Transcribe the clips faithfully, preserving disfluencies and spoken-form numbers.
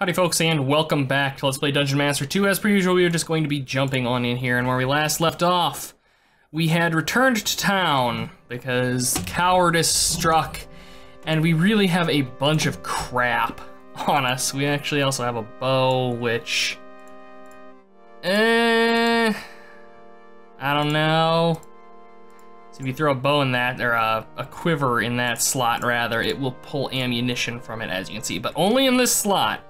Howdy folks, and welcome back to Let's Play Dungeon Master two. As per usual, we are just going to be jumping on in here, and where we last left off, we had returned to town because cowardice struck, and we really have a bunch of crap on us. We actually also have a bow, which... Eh... I don't know. So if you throw a bow in that, or a, a quiver in that slot, rather, it will pull ammunition from it, as you can see, but only in this slot.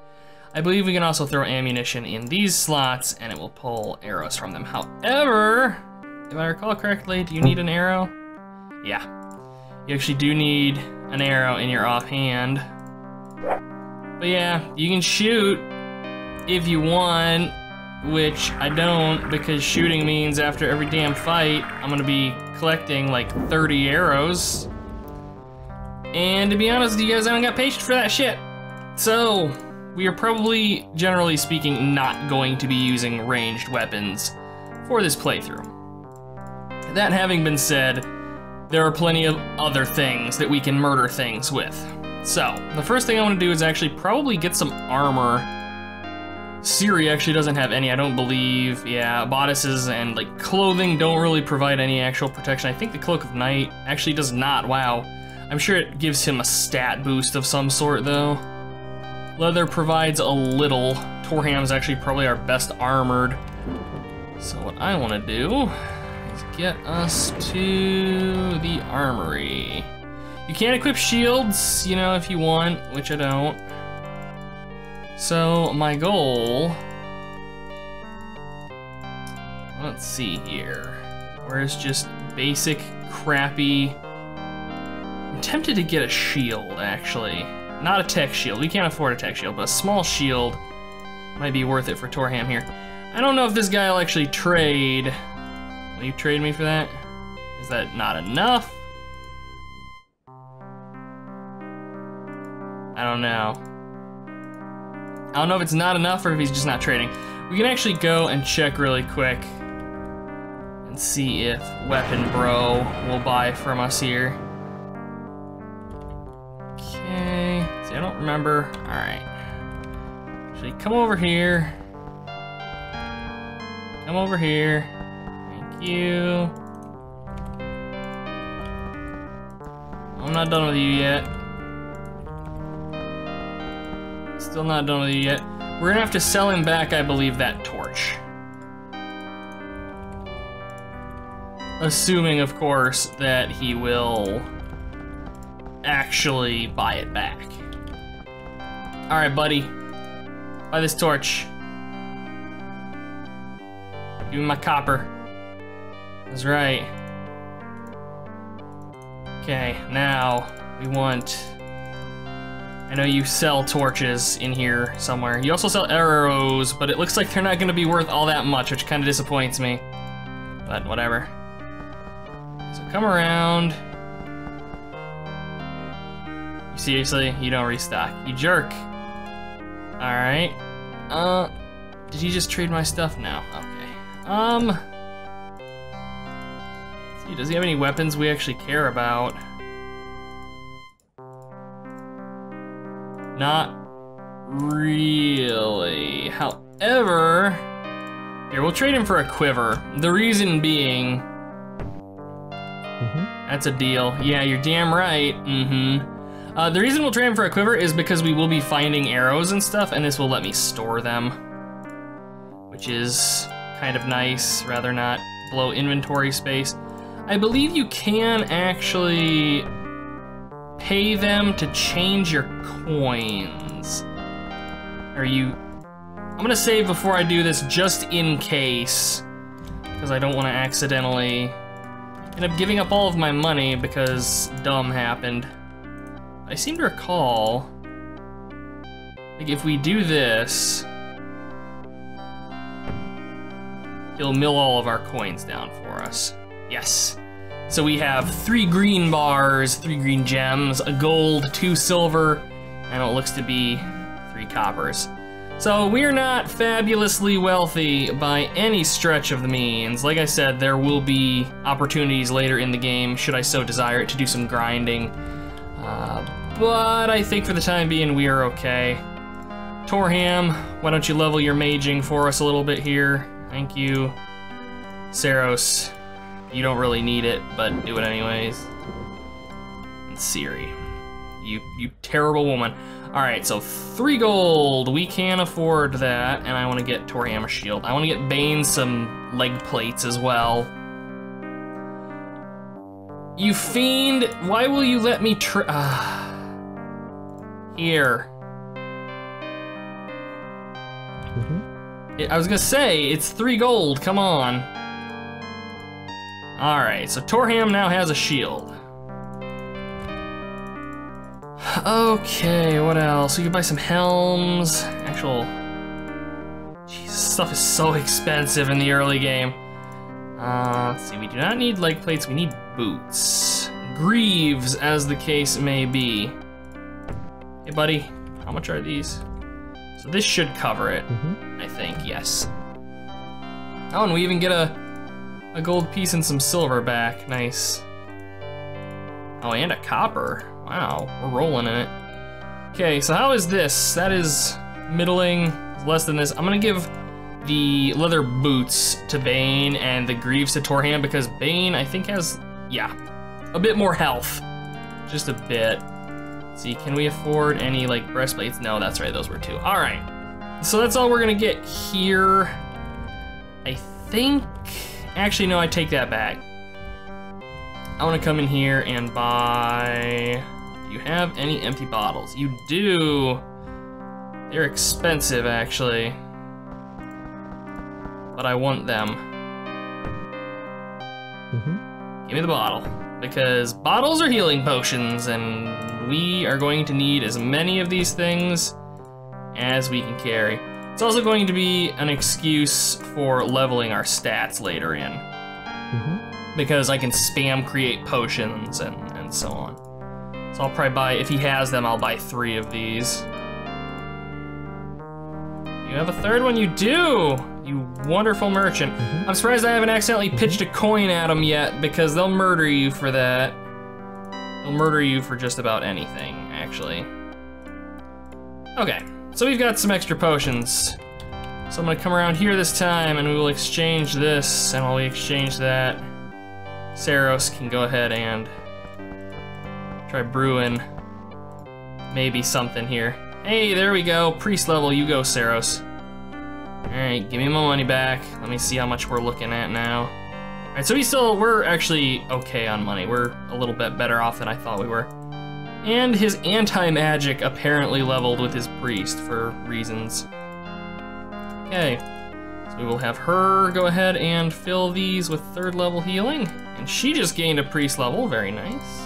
I believe we can also throw ammunition in these slots and it will pull arrows from them. However, if I recall correctly, do you need an arrow? Yeah. You actually do need an arrow in your offhand. But yeah, you can shoot if you want, which I don't, because shooting means after every damn fight, I'm gonna be collecting like thirty arrows. And to be honest with you guys, I don't got patience for that shit. So, we are probably, generally speaking, not going to be using ranged weapons for this playthrough. That having been said, there are plenty of other things that we can murder things with. So, the first thing I want to do is actually probably get some armor. Ciri actually doesn't have any, I don't believe. Yeah, bodices and like clothing don't really provide any actual protection. I think the Cloak of Night actually does not, wow. I'm sure it gives him a stat boost of some sort though. Leather provides a little. Torham's actually probably our best armored. So what I want to do is get us to the armory. You can equip shields, you know, if you want, which I don't. So my goal, let's see here. Where's just basic, crappy, I'm tempted to get a shield actually. Not a tech shield, we can't afford a tech shield, but a small shield might be worth it for Torham here. I don't know if this guy will actually trade. Will you trade me for that? Is that not enough? I don't know. I don't know if it's not enough or if he's just not trading. We can actually go and check really quick and see if Weapon Bro will buy from us here. I don't remember. All right. Actually, come over here. Come over here. Thank you. I'm not done with you yet. Still not done with you yet. We're gonna have to sell him back, I believe, that torch. Assuming, of course, that he will actually buy it back. All right, buddy, buy this torch. Give me my copper. That's right. Okay, now we want... I know you sell torches in here somewhere. You also sell arrows, but it looks like they're not gonna be worth all that much, which kind of disappoints me, but whatever. So come around. Seriously, you don't restock, you jerk. All right. Uh, did he just trade my stuff? No, okay. Um, let's see, does he have any weapons we actually care about? Not really. However, here, we'll trade him for a quiver. The reason being, mm-hmm. That's a deal. Yeah, you're damn right, mm-hmm. Uh, the reason we'll trade him for a quiver is because we will be finding arrows and stuff, and this will let me store them, which is kind of nice, rather not blow inventory space. I believe you can actually pay them to change your coins. Are you... I'm gonna save before I do this just in case, because I don't want to accidentally end up giving up all of my money because dumb happened. I seem to recall, like if we do this, he'll mill all of our coins down for us. Yes. So we have three green bars, three green gems, a gold, two silver, and what looks to be three coppers. So we're not fabulously wealthy by any stretch of the means. Like I said, there will be opportunities later in the game, should I so desire it, to do some grinding. Uh, but I think for the time being, we are okay. Torham, why don't you level your maging for us a little bit here? Thank you. Saros, you don't really need it, but do it anyways. And Ciri, you, you terrible woman. All right, so three gold. We can afford that, and I want to get Torham a shield. I want to get Bane some leg plates as well. You fiend, why will you let me try? Uh, here. Mm-hmm. I was gonna say, it's three gold, come on. All right, so Torham now has a shield. Okay, what else? We could buy some helms. Actual, Jesus, stuff is so expensive in the early game. Uh, let's see, we do not need leg plates, we need boots. Greaves, as the case may be. Hey buddy, how much are these? So this should cover it, mm-hmm. I think, yes. Oh, and we even get a, a gold piece and some silver back, nice. Oh, and a copper. Wow, we're rolling in it. Okay, so how is this? That is middling, less than this. I'm gonna give the leather boots to Bane and the greaves to Torham because Bane, I think, has, yeah, a bit more health. Just a bit. Let's see, can we afford any, like, breastplates? No, that's right, those were two. All right, so that's all we're gonna get here. I think, actually, no, I take that back. I wanna come in here and buy... You have any empty bottles? You do. They're expensive, actually. But I want them. Mm-hmm. Give me the bottle, because bottles are healing potions, and we are going to need as many of these things as we can carry. It's also going to be an excuse for leveling our stats later in, mm-hmm. because I can spam create potions and, and so on. So I'll probably buy, if he has them, I'll buy three of these. You have a third one? You do! You wonderful merchant. Mm-hmm. I'm surprised I haven't accidentally pitched a coin at them yet, because they'll murder you for that. They'll murder you for just about anything, actually. Okay, so we've got some extra potions. So I'm gonna come around here this time, and we will exchange this, and while we exchange that, Saros can go ahead and try brewing maybe something here. Hey, there we go. Priest level, you go, Saros. All right, give me my money back. Let me see how much we're looking at now. All right, so we still, we're actually okay on money. We're a little bit better off than I thought we were. And his anti-magic apparently leveled with his priest for reasons. Okay, so we will have her go ahead and fill these with third level healing. And she just gained a priest level, very nice.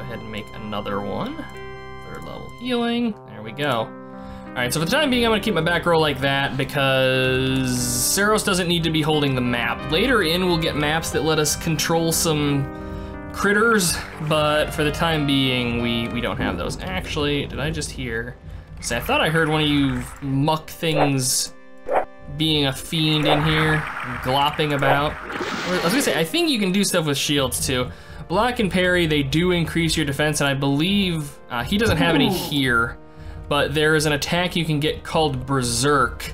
Ahead and make another one. Third level healing, there we go. All right, so for the time being, I'm gonna keep my back row like that because Saros doesn't need to be holding the map. Later in, we'll get maps that let us control some critters, but for the time being, we, we don't have those. Actually, did I just hear? Say, I thought I heard one of you muck things being a fiend in here, glopping about. I was gonna say, I think you can do stuff with shields too. Block and parry, they do increase your defense, and I believe, uh, he doesn't have any here, but there is an attack you can get called Berserk,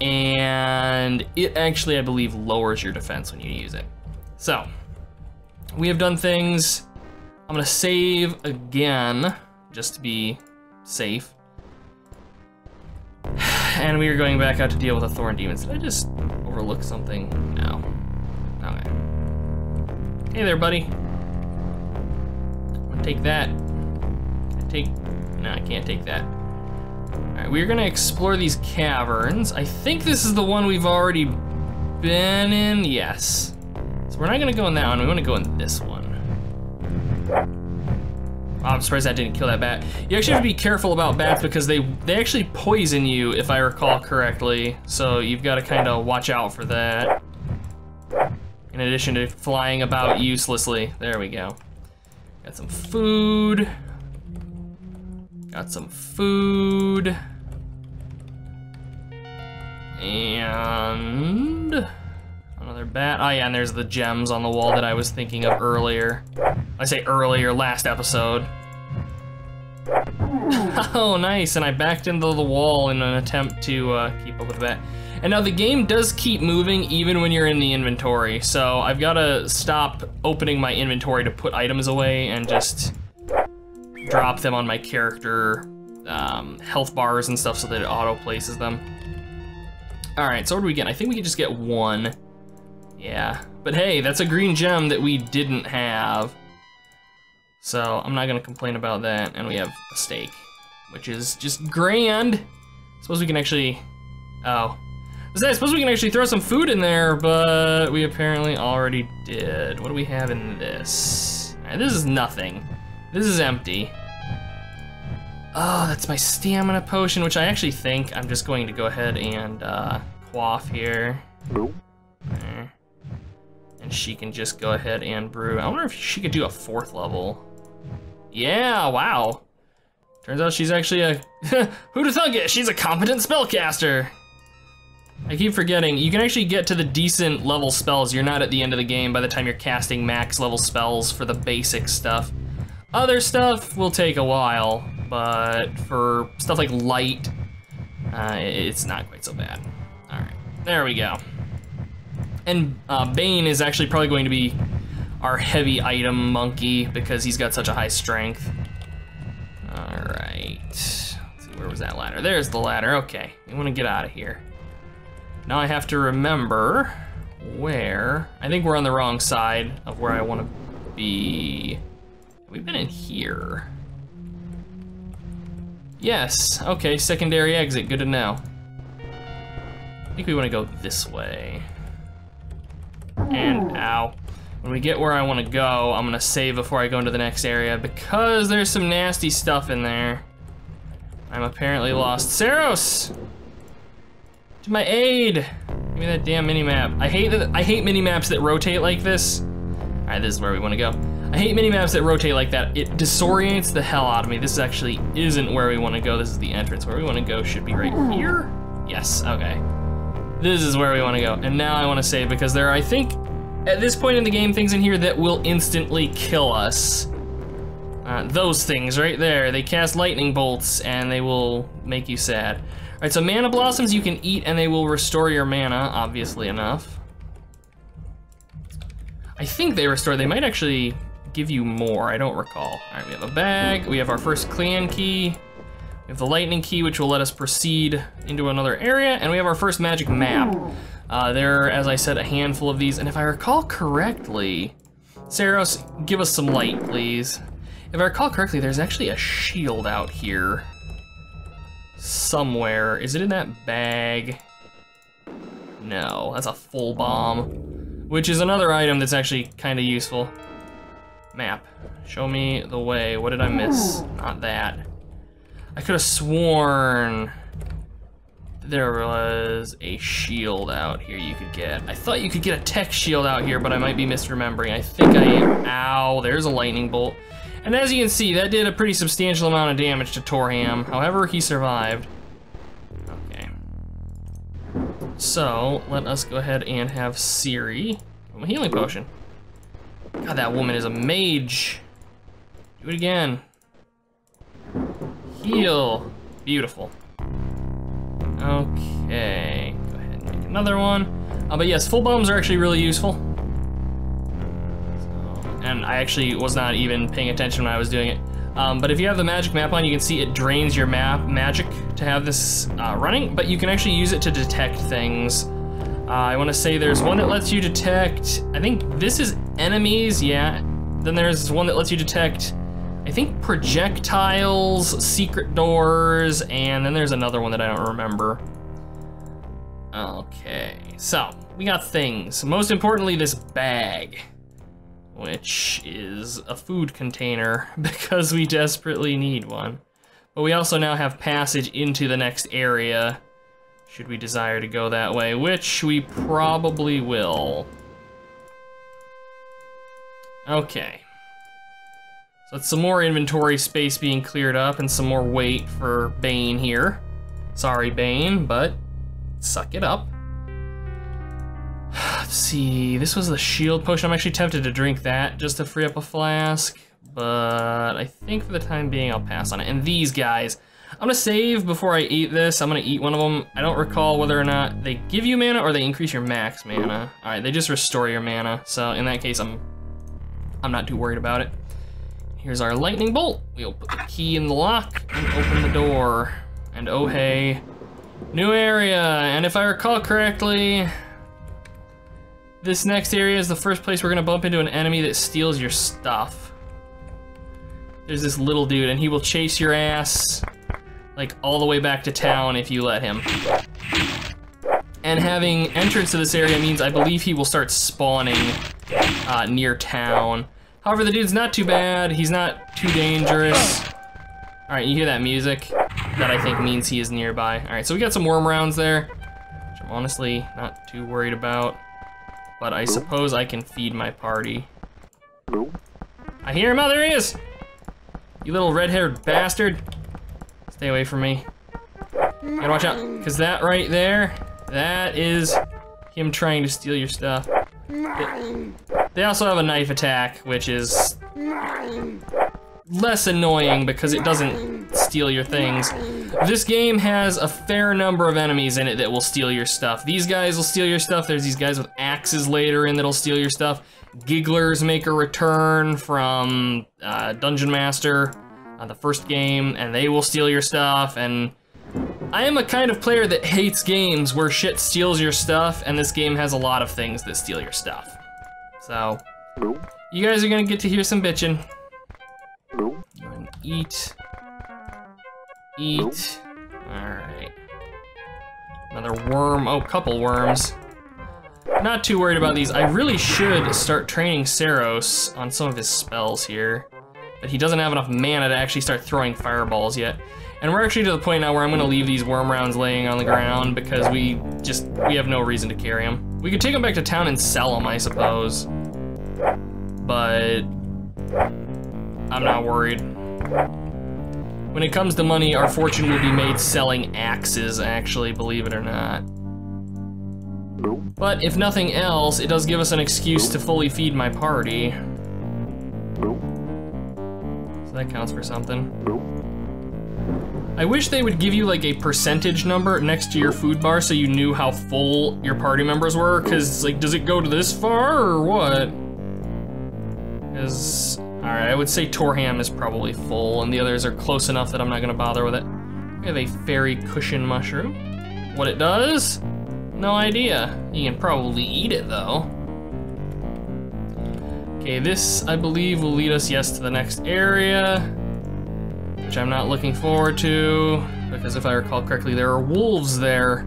and it actually, I believe, lowers your defense when you use it. So, we have done things. I'm gonna save again, just to be safe. And we are going back out to deal with the Thorn Demons. Did I just overlook something? No. Okay. Hey there, buddy. I'm gonna take that. I take, no, I can't take that. All right, we're gonna explore these caverns. I think this is the one we've already been in, yes. So we're not gonna go in that one, we wanna go in this one. Oh, I'm surprised that didn't kill that bat. You actually have to be careful about bats because they, they actually poison you, if I recall correctly. So you've gotta kinda watch out for that. In addition to flying about uselessly. There we go. Got some food. Got some food. And another bat. Oh yeah, and there's the gems on the wall that I was thinking of earlier. I say earlier, last episode. Oh, nice, and I backed into the wall in an attempt to uh, keep up with that. And now the game does keep moving even when you're in the inventory, so I've got to stop opening my inventory to put items away and just drop them on my character, um, health bars and stuff so that it auto-places them. Alright, so what do we get? I think we can just get one. Yeah, but hey, that's a green gem that we didn't have. So I'm not gonna complain about that, and we have a steak, which is just grand. I suppose we can actually, oh. I suppose we can actually throw some food in there, but we apparently already did. What do we have in this? All right, this is nothing. This is empty. Oh, that's my stamina potion, which I actually think I'm just going to go ahead and uh, quaff here. There. And she can just go ahead and brew. I wonder if she could do a fourth level. Yeah, wow. Turns out she's actually a, who'd have thunk it? She's a competent spellcaster. I keep forgetting, you can actually get to the decent level spells. You're not at the end of the game by the time you're casting max level spells for the basic stuff. Other stuff will take a while, but for stuff like light, uh, it's not quite so bad. All right, there we go. And uh, Bane is actually probably going to be our heavy item monkey because he's got such a high strength. All right, let's see, where was that ladder? There's the ladder, okay. You wanna get out of here. Now I have to remember where, I think we're on the wrong side of where I wanna be. We've been in here. Yes, okay, secondary exit, good to know. I think we wanna go this way. And ow. When we get where I want to go, I'm going to save before I go into the next area because there's some nasty stuff in there. I'm apparently lost. Saros! To my aid! Give me that damn minimap. I hate that, I hate minimaps that rotate like this. Alright, this is where we want to go. I hate minimaps that rotate like that. It disorients the hell out of me. This actually isn't where we want to go. This is the entrance. Where we want to go should be right here? Yes, okay. This is where we want to go. And now I want to save because there are, I think, at this point in the game, things in here that will instantly kill us. Uh, those things right there. They cast lightning bolts and they will make you sad. All right, so mana blossoms you can eat and they will restore your mana, obviously enough. I think they restore, they might actually give you more, I don't recall. All right, we have a bag, we have our first clan key. We have the lightning key, which will let us proceed into another area, and we have our first magic map. Uh, there are, as I said, a handful of these, and if I recall correctly, Saros, give us some light, please. If I recall correctly, there's actually a shield out here somewhere. Is it in that bag? No, that's a full bomb, which is another item that's actually kind of useful. Map, show me the way. What did I miss? Not that. I could have sworn there was a shield out here you could get. I thought you could get a tech shield out here, but I might be misremembering. I think I am. Ow, there's a lightning bolt. And as you can see, that did a pretty substantial amount of damage to Torham. However, he survived. Okay. So, let us go ahead and have Ciri. A healing potion. God, that woman is a mage. Do it again. Heal. Beautiful. Okay, go ahead and make another one. Uh, but yes, full bombs are actually really useful. So, and I actually was not even paying attention when I was doing it. Um, but if you have the magic map on, you can see it drains your map magic to have this uh, running, but you can actually use it to detect things. Uh, I wanna say there's one that lets you detect, I think this is enemies, yeah. Then there's one that lets you detect I think projectiles, secret doors, and then there's another one that I don't remember. Okay, so we got things. Most importantly, this bag, which is a food container because we desperately need one. But we also now have passage into the next area, should we desire to go that way, which we probably will. Okay. That's some more inventory space being cleared up and some more weight for Bane here. Sorry, Bane, but suck it up. Let's see, this was the shield potion. I'm actually tempted to drink that just to free up a flask, but I think for the time being, I'll pass on it. And these guys, I'm gonna save before I eat this. I'm gonna eat one of them. I don't recall whether or not they give you mana or they increase your max mana. All right, they just restore your mana. So in that case, I'm I'm not too worried about it. Here's our lightning bolt. We'll put the key in the lock and open the door. And oh hey, new area. And if I recall correctly, this next area is the first place we're gonna bump into an enemy that steals your stuff. There's this little dude and he will chase your ass like all the way back to town if you let him. And having entrance to this area means I believe he will start spawning uh, near town. However, the dude's not too bad. He's not too dangerous. All right, you hear that music? That I think means he is nearby. All right, so we got some worm rounds there, which I'm honestly not too worried about. But I suppose I can feed my party. I hear him, oh, there he is! You little red-haired bastard. Stay away from me. You gotta watch out, because that right there, that is him trying to steal your stuff. They also have a knife attack, which is less annoying because it doesn't steal your things. This game has a fair number of enemies in it that will steal your stuff. These guys will steal your stuff. There's these guys with axes later in that'll steal your stuff. Gigglers make a return from uh, Dungeon Master, uh, the first game, and they will steal your stuff. And I am a kind of player that hates games where shit steals your stuff, and this game has a lot of things that steal your stuff. So, you guys are gonna get to hear some bitchin'. You can eat. Eat. Alright. Another worm. Oh, couple worms. Not too worried about these. I really should start training Saros on some of his spells here. But he doesn't have enough mana to actually start throwing fireballs yet. And we're actually to the point now where I'm going to leave these worm rounds laying on the ground because we just, we have no reason to carry them. We could take them back to town and sell them, I suppose. But I'm not worried. When it comes to money, our fortune will be made selling axes, actually, believe it or not. But if nothing else, it does give us an excuse to fully feed my party. So that counts for something. I wish they would give you like a percentage number next to your food bar so you knew how full your party members were, because like, does it go to this far or what? Because all right, I would say Torham is probably full and the others are close enough that I'm not gonna bother with it. We have a fairy cushion mushroom. What it does? No idea. You can probably eat it though. Okay, this I believe will lead us, yes, to the next area, which I'm not looking forward to because if I recall correctly, there are wolves there.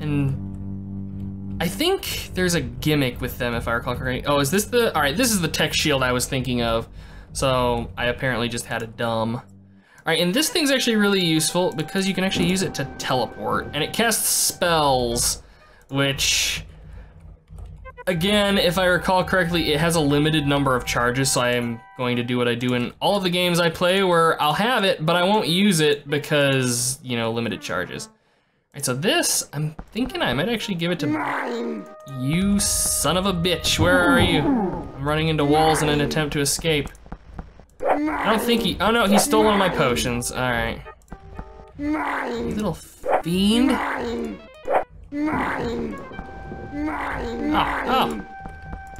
And I think there's a gimmick with them, if I recall correctly. Oh, is this the, all right, this is the tech shield I was thinking of. So I apparently just had a dumb. All right, and this thing's actually really useful because you can actually use it to teleport and it casts spells, which again, if I recall correctly, it has a limited number of charges. So I am going to do what I do in all of the games I play where I'll have it, but I won't use it because, you know, limited charges. Alright, so this, I'm thinking I might actually give it to Mine. You son of a bitch, where are you? I'm running into walls Mine. in an attempt to escape. Mine. I don't think he, oh no, he stole Mine. one of my potions, alright. You little fiend. Mine. Mine. Mine. Oh,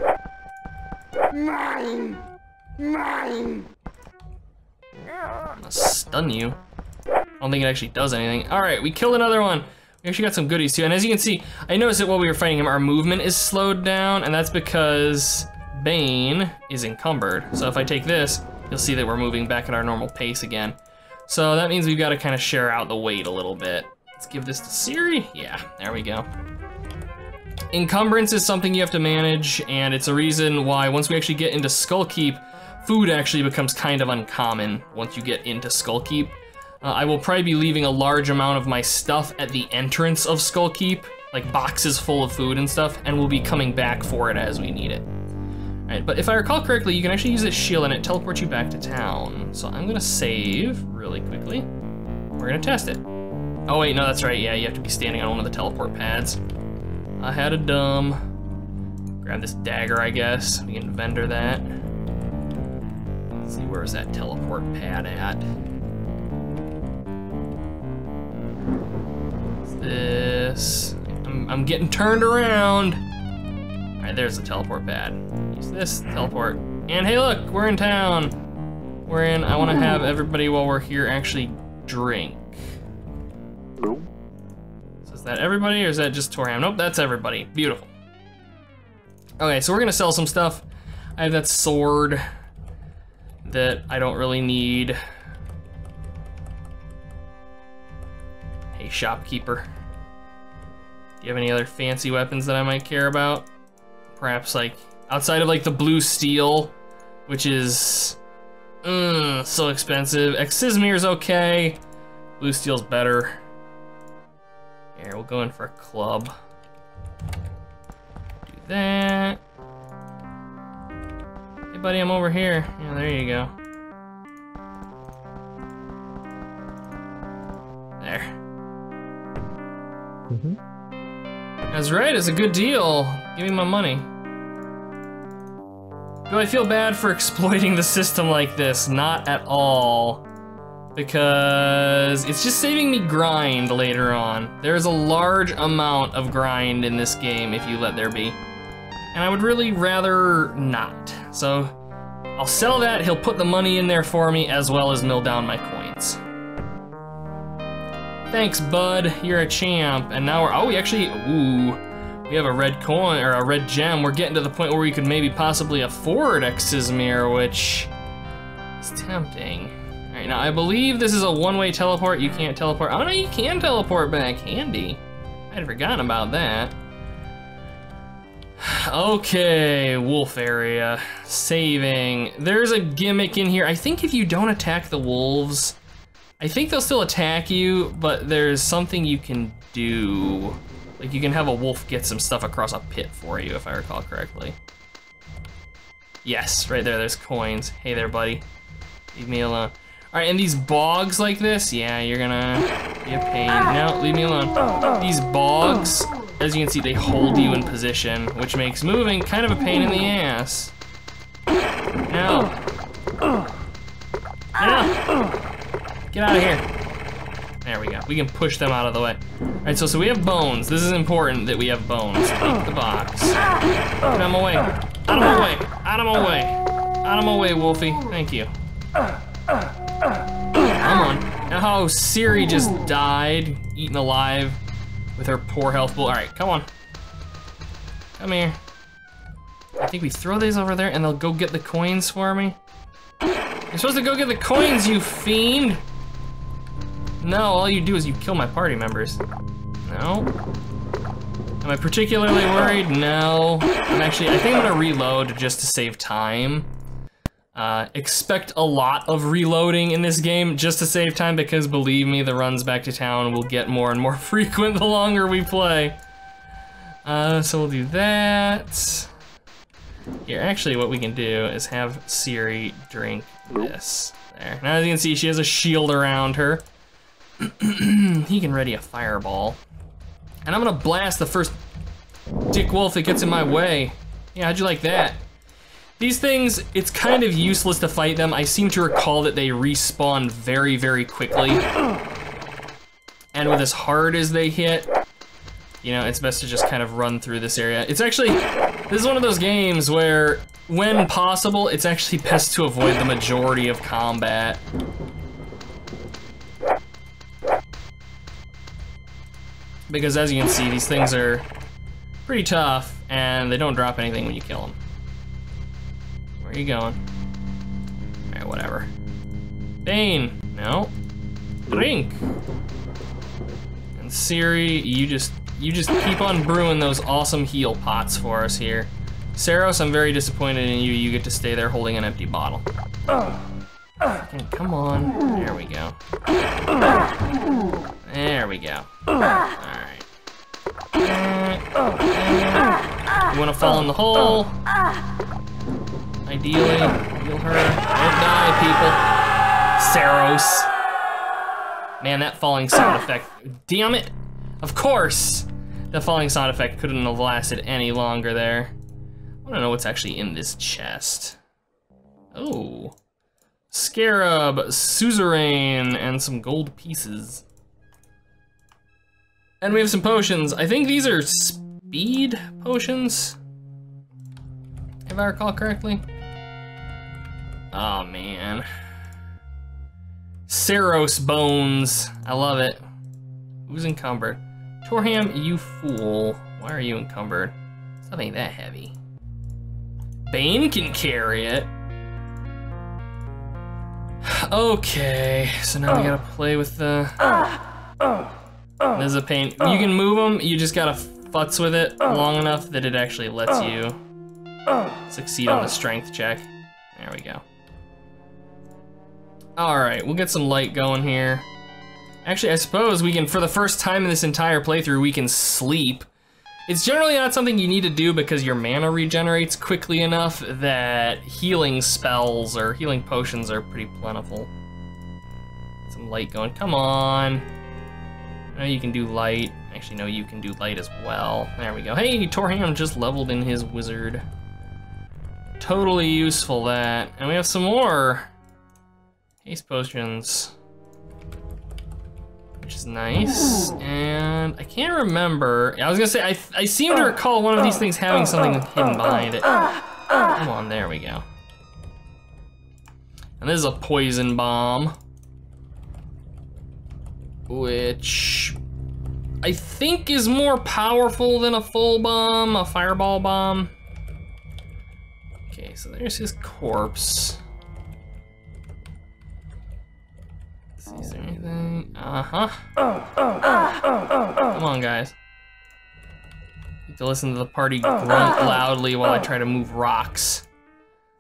oh. Mine. Mine. I'm gonna stun you. I don't think it actually does anything. All right, we killed another one. We actually got some goodies too. And as you can see, I noticed that while we were fighting him, our movement is slowed down, and that's because Bane is encumbered. So if I take this, you'll see that we're moving back at our normal pace again. So that means we've got to kind of share out the weight a little bit. Let's give this to Ciri. Yeah, there we go. Encumbrance is something you have to manage, and it's a reason why once we actually get into Skull Keep, food actually becomes kind of uncommon once you get into Skull Keep. Uh, I will probably be leaving a large amount of my stuff at the entrance of Skull Keep, like boxes full of food and stuff, and we'll be coming back for it as we need it. All right, but if I recall correctly, you can actually use this shield and it teleports you back to town. So I'm gonna save really quickly. We're gonna test it. Oh wait, no, that's right. Yeah, you have to be standing on one of the teleport pads. I had a dumb. Grab this dagger, I guess. We can vendor that. Let's see, where is that teleport pad at? this. I'm, I'm getting turned around. All right, there's the teleport pad. Use this, teleport. And hey, look, we're in town. We're in, I wanna have everybody while we're here actually drink. So is that everybody or is that just Torham? Nope, that's everybody, beautiful. Okay, so we're gonna sell some stuff. I have that sword that I don't really need. Hey, shopkeeper. Do you have any other fancy weapons that I might care about? Perhaps like, outside of like the blue steel, which is mm, so expensive. Exismir is okay. Blue steel's better. Here, we'll go in for a club. Do that. Hey buddy, I'm over here. Yeah, there you go. There. Mm-hmm. That's right, it's a good deal. Give me my money. Do I feel bad for exploiting the system like this? Not at all. Because it's just saving me grind later on. There's a large amount of grind in this game if you let there be. And I would really rather not. So I'll sell that, he'll put the money in there for me as well as mill down my coins. Thanks, bud, you're a champ. And now we're, oh, we actually, ooh. We have a red coin, or a red gem. We're getting to the point where we could maybe possibly afford Exismir, which is tempting. All right, now I believe this is a one-way teleport. You can't teleport. Oh no, you can teleport back, handy. I'd forgotten about that. Okay, wolf area, saving. There's a gimmick in here. I think if you don't attack the wolves, I think they'll still attack you, but there's something you can do. Like you can have a wolf get some stuff across a pit for you, if I recall correctly. Yes, right there, there's coins. Hey there, buddy. Leave me alone. All right, and these bogs like this, yeah, you're gonna be a pain. No, leave me alone. These bogs, as you can see, they hold you in position, which makes moving kind of a pain in the ass. No. No. Get out of here. There we go, we can push them out of the way. All right, so, so we have bones. This is important that we have bones. Take the box. Get them away. Out of my way, out of my way. Out of my way, Wolfie, thank you. Come on. Oh, Ciri just died, eaten alive with her poor health bull. All right, come on. Come here. I think we throw these over there and they'll go get the coins for me. You're supposed to go get the coins, you fiend. No, all you do is you kill my party members. No. Am I particularly worried? No. I'm actually, I think I'm gonna reload just to save time. Uh, expect a lot of reloading in this game just to save time because believe me, the runs back to town will get more and more frequent the longer we play. Uh, so we'll do that. Here, actually what we can do is have Ciri drink this. There, now as you can see, she has a shield around her. He can ready a fireball. And I'm gonna blast the first dick wolf that gets in my way. Yeah, how'd you like that? These things, it's kind of useless to fight them. I seem to recall that they respawn very, very quickly. And with as hard as they hit, you know, it's best to just kind of run through this area. It's actually, this is one of those games where, when possible, it's actually best to avoid the majority of combat. Because as you can see, these things are pretty tough and they don't drop anything when you kill them. Where are you going? All right, whatever. Bane, no. Drink. And Ciri, you just you just keep on brewing those awesome heal pots for us here. Saros, I'm very disappointed in you. You get to stay there holding an empty bottle. Okay, come on, there we go. There we go. Alright. You wanna fall in the hole? Ideally, heal her. Don't die, people. Saros. Man, that falling sound effect, damn it. Of course, the falling sound effect couldn't have lasted any longer there. I wanna know what's actually in this chest. Oh. Scarab, Suzerain, and some gold pieces. And we have some potions. I think these are speed potions, if I recall correctly. Oh man. Ceros bones. I love it. Who's encumbered? Torham, you fool. Why are you encumbered? Stuff ain't that heavy. Bane can carry it. Okay, so now uh, we gotta play with the... Uh, uh, uh, this is a pain. Uh, you can move them, you just gotta futz with it uh, long enough that it actually lets uh, you uh, succeed uh, on the strength check. There we go. Alright, we'll get some light going here. Actually, I suppose we can, for the first time in this entire playthrough, we can sleep. It's generally not something you need to do because your mana regenerates quickly enough that healing spells or healing potions are pretty plentiful. Some light going, come on. I know you can do light. Actually, no, you can do light as well. There we go. Hey, Torham just leveled in his wizard. Totally useful, that. And we have some more haste potions, which is nice. And I can't remember. I was gonna say, I, I seem to recall one of these things having something hidden behind it. Come on, there we go. And this is a poison bomb, which I think is more powerful than a full bomb, a fireball bomb. Okay, so there's his corpse. Is there anything? Uh-huh. Oh, oh, oh, oh, oh, oh. Come on, guys. I need to listen to the party grunt loudly while I try to move rocks.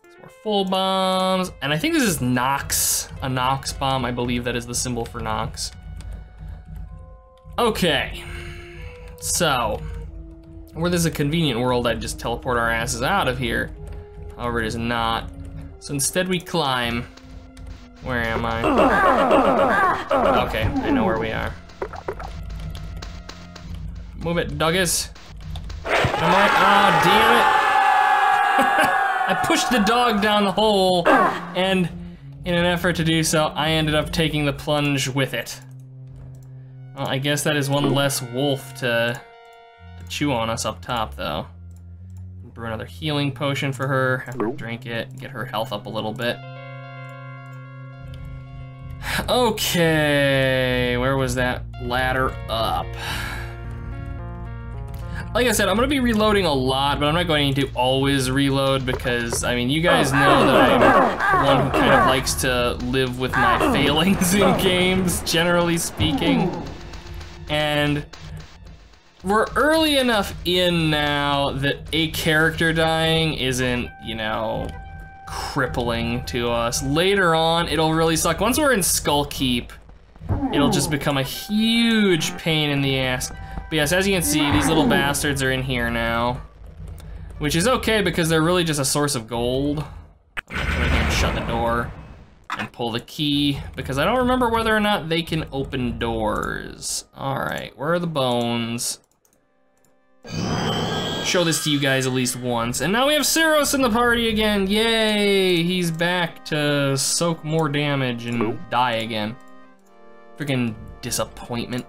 Some more full bombs. And I think this is Nox. A Nox bomb. I believe that is the symbol for Nox. Okay. So, where there's a convenient world, I'd just teleport our asses out of here. However, it is not. So instead we climb. Where am I? Okay, I know where we are. Move it, doggies. Come on. Ah, oh, damn it. I pushed the dog down the hole, and in an effort to do so, I ended up taking the plunge with it. Well, I guess that is one less wolf to, to chew on us up top, though. Brew another healing potion for her, have her drink it, get her health up a little bit. Okay, where was that ladder up? Like I said, I'm gonna be reloading a lot, but I'm not going to always reload because, I mean, you guys know that I'm one who kind of likes to live with my failings in games, generally speaking. And we're early enough in now that a character dying isn't, you know, crippling to us. Later on, it'll really suck. Once we're in Skull Keep, it'll just become a huge pain in the ass. But yes, as you can see, these little bastards are in here now, which is okay because they're really just a source of gold. I'm gonna come in here and shut the door and pull the key because I don't remember whether or not they can open doors. All right, where are the bones? Show this to you guys at least once. And now we have Ceros in the party again. Yay, he's back to soak more damage and die again. Freaking disappointment.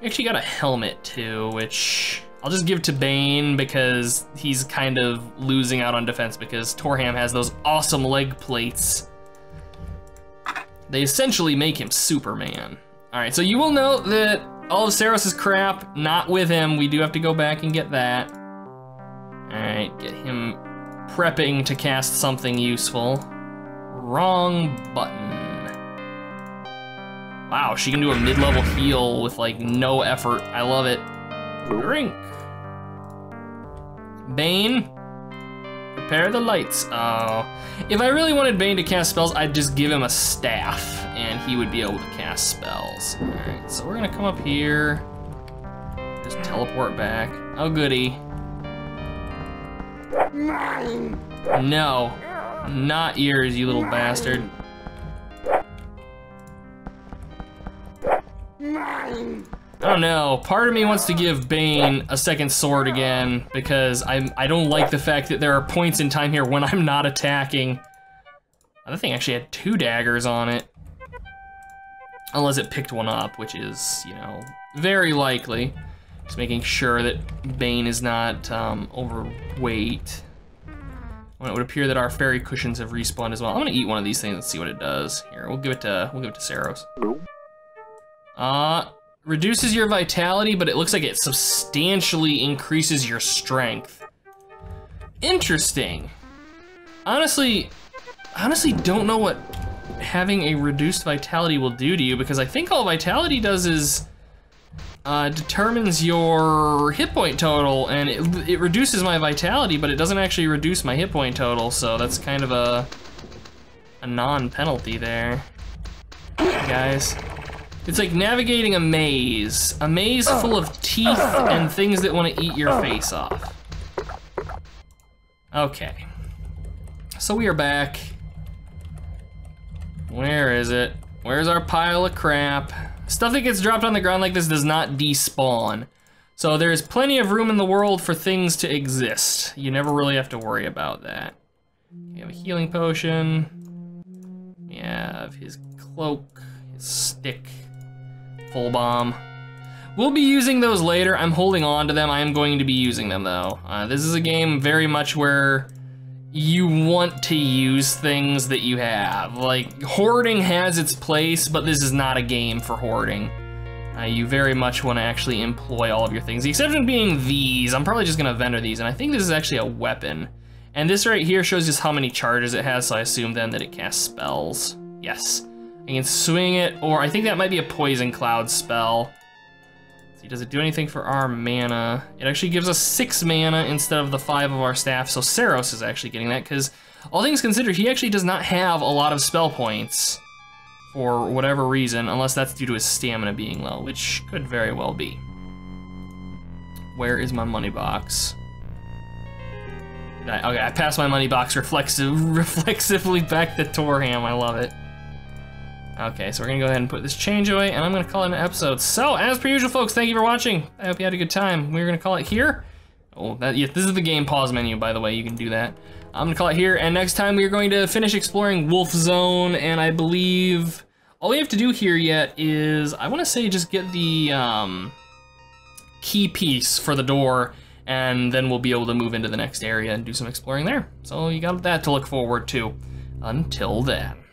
We actually got a helmet too, which I'll just give to Bane because he's kind of losing out on defense because Torham has those awesome leg plates. They essentially make him Superman. All right, so you will note that all of Ceros' crap, not with him. We do have to go back and get that. Alright, get him prepping to cast something useful. Wrong button. Wow, she can do a mid-level heal with like no effort. I love it. Drink. Bane, prepare the lights. Oh. If I really wanted Bane to cast spells, I'd just give him a staff and he would be able to cast spells. Alright, so we're gonna come up here. Just teleport back. Oh goody. Mine. No, not yours, you little Mine. bastard. Mine. Oh no, part of me wants to give Bane a second sword again because I'm, I don't like the fact that there are points in time here when I'm not attacking. That thing actually had two daggers on it. Unless it picked one up, which is, you know, very likely. Just making sure that Bane is not um, overweight. Well, it would appear that our fairy cushions have respawned as well. I'm gonna eat one of these things and see what it does. Here, we'll give it to we'll give it to Saros. Uh reduces your vitality, but it looks like it substantially increases your strength. Interesting. Honestly, honestly don't know what having a reduced vitality will do to you, because I think all vitality does is uh, determines your hit point total, and it, it reduces my vitality, but it doesn't actually reduce my hit point total, so that's kind of a a non-penalty there. Guys, it's like navigating a maze. A maze full of teeth and things that want to eat your face off. Okay. So we are back. Where is it? Where's our pile of crap? Stuff that gets dropped on the ground like this does not despawn. So there's plenty of room in the world for things to exist. You never really have to worry about that. We have a healing potion. We have his cloak, his stick, full bomb. We'll be using those later. I'm holding on to them. I am going to be using them though. Uh, this is a game very much where you want to use things that you have. Like, hoarding has its place, but this is not a game for hoarding. Uh, you very much want to actually employ all of your things. The exception being these. I'm probably just going to vendor these, and I think this is actually a weapon. And this right here shows just how many charges it has, so I assume then that it casts spells. Yes. I can swing it, or I think that might be a poison cloud spell. Does it do anything for our mana? It actually gives us six mana instead of the five of our staff, so Saros is actually getting that, because all things considered, he actually does not have a lot of spell points for whatever reason, unless that's due to his stamina being low, which could very well be. Where is my money box? Did I, okay, I passed my money box reflexive, reflexively back to Torham, I love it. Okay, so we're gonna go ahead and put this change away, and I'm gonna call it an episode. So, as per usual, folks, thank you for watching. I hope you had a good time. We're gonna call it here. Oh, that, yeah, this is the game pause menu, by the way. You can do that. I'm gonna call it here, and next time we're going to finish exploring Wolf Zone, and I believe all we have to do here yet is, I wanna say, just get the um, key piece for the door, and then we'll be able to move into the next area and do some exploring there. So you got that to look forward to. Until then.